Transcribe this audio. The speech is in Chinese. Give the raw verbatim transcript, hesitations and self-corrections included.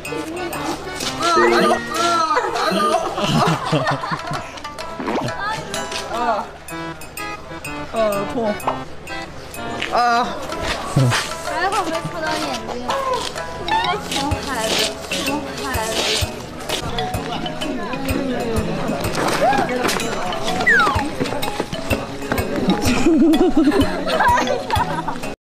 啊！痛！啊！还好没戳到眼睛。熊孩子，熊孩子。哈哈哈哈哈！